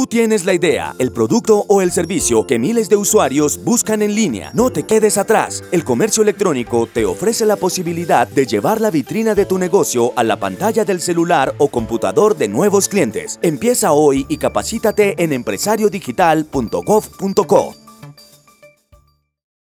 Tú tienes la idea, el producto o el servicio que miles de usuarios buscan en línea. No te quedes atrás. El comercio electrónico te ofrece la posibilidad de llevar la vitrina de tu negocio a la pantalla del celular o computador de nuevos clientes. Empieza hoy y capacítate en empresariodigital.gov.co.